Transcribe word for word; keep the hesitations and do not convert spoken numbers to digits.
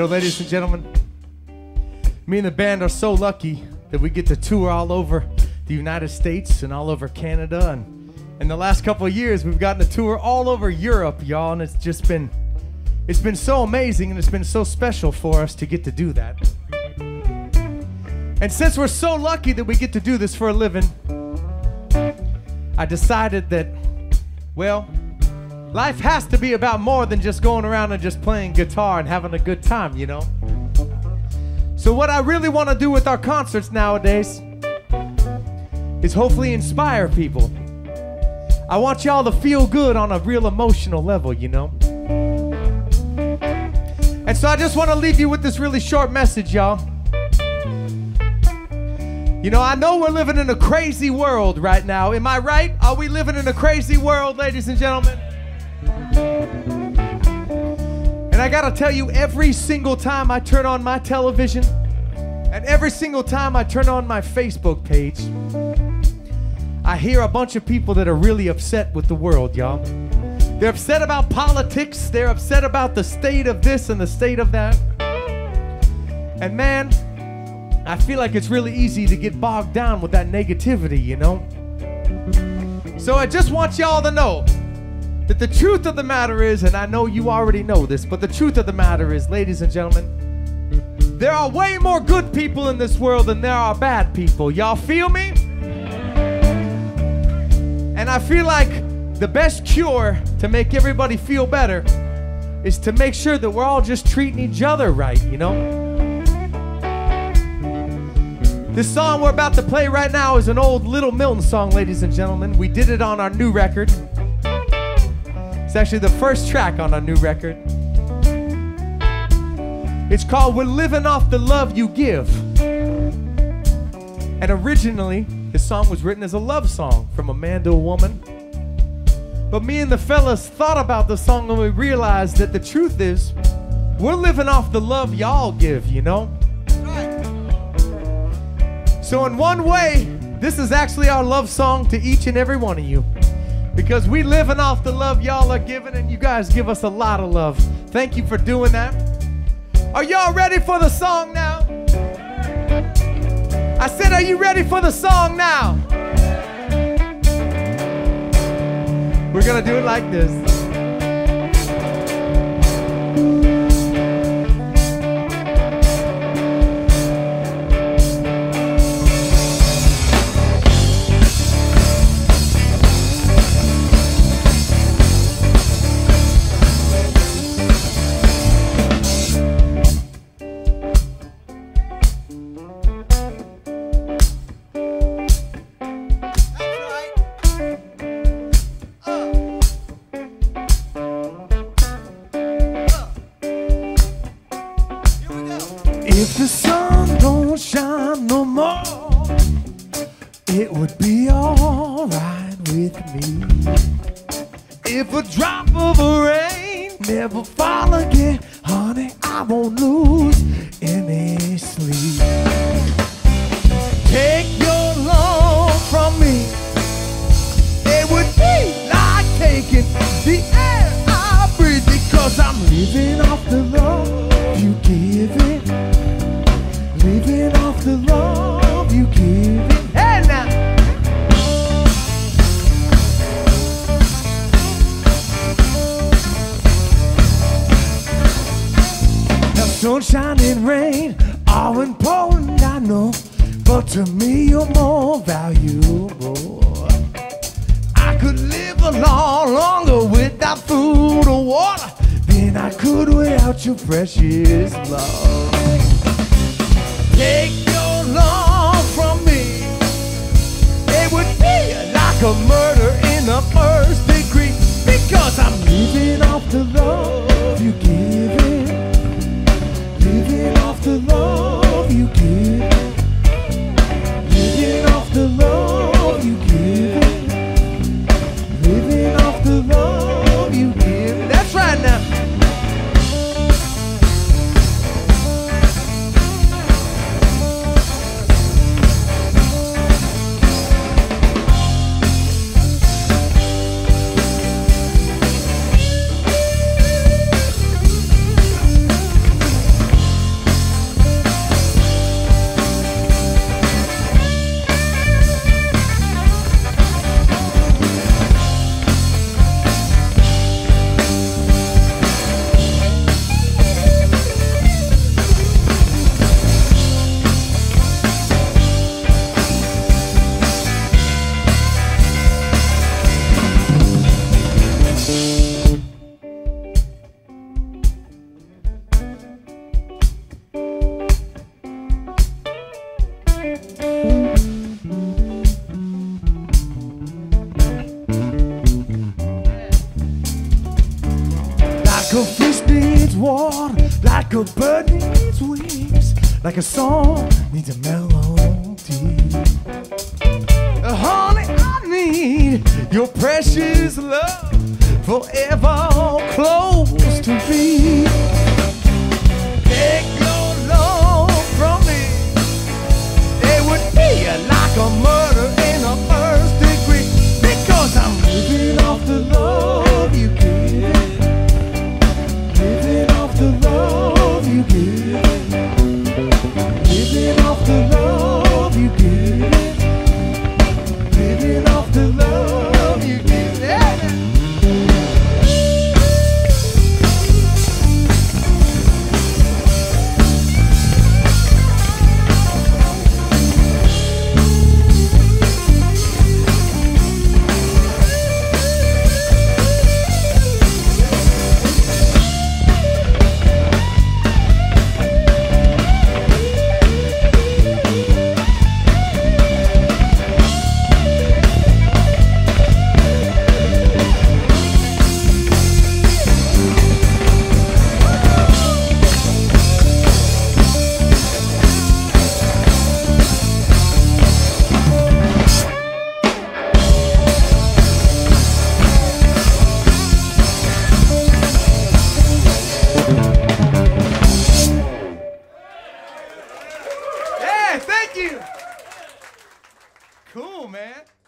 go, ladies and gentlemen. Me and the band are so lucky that we get to tour all over the United States and all over Canada. And in the last couple of years, we've gotten to tour all over Europe, y'all. And it's just been, it's been so amazing, and it's been so special for us to get to do that. And since we're so lucky that we get to do this for a living, I decided that, well, life has to be about more than just going around and just playing guitar and having a good time, you know? So what I really want to do with our concerts nowadays is hopefully inspire people. I want y'all to feel good on a real emotional level, you know? And so I just want to leave you with this really short message, y'all. You know, I know we're living in a crazy world right now. Am I right? Are we living in a crazy world, ladies and gentlemen? And I gotta tell you, every single time I turn on my television and every single time I turn on my Facebook page, I hear a bunch of people that are really upset with the world, y'all. They're upset about politics. They're upset about the state of this and the state of that. And man, I feel like it's really easy to get bogged down with that negativity, you know? So I just want y'all to know that the truth of the matter is, and I know you already know this, but the truth of the matter is, ladies and gentlemen, there are way more good people in this world than there are bad people. Y'all feel me? And I feel like the best cure to make everybody feel better is to make sure that we're all just treating each other right, you know? This song we're about to play right now is an old Little Milton song, ladies and gentlemen. We did it on our new record. It's actually the first track on our new record. It's called We're Living Off the Love You Give. And originally, this song was written as a love song from a man to a woman. But me and the fellas thought about the song and we realized that the truth is, we're living off the love y'all give, you know? So in one way, this is actually our love song to each and every one of you. Because we living off the love y'all are giving, and you guys give us a lot of love. Thank you for doing that. Are y'all ready for the song now? I said, are you ready for the song now? We're gonna do it like this. If the sun don't shine no more, it would be alright with me. If a drop of rain never fall again, honey, I won't lose any sleep. Take your love from me, it would be like taking the air I breathe, because I'm living off the love you give it. Living off the love you give it. Hey now! Now sunshine and rain are important, I know, but to me you're more valuable. I could live a lot longer without food or water than I could without your precious love. Take your love from me, it would be like a murder in the first degree, because I'm living off the love you give it. Living off the love you give it. Living off the love you give it. Living off the love you give it. That's right now. Like a fish needs water, like a bird needs wings, like a song needs a melody. Honey, I need your precious love, forever close to me. Take your love from me, it would be like a murder in the first degree, because I'm living off the love you give. The love you give, living off the love you give, living off the love you give. Thank you. Cool, man.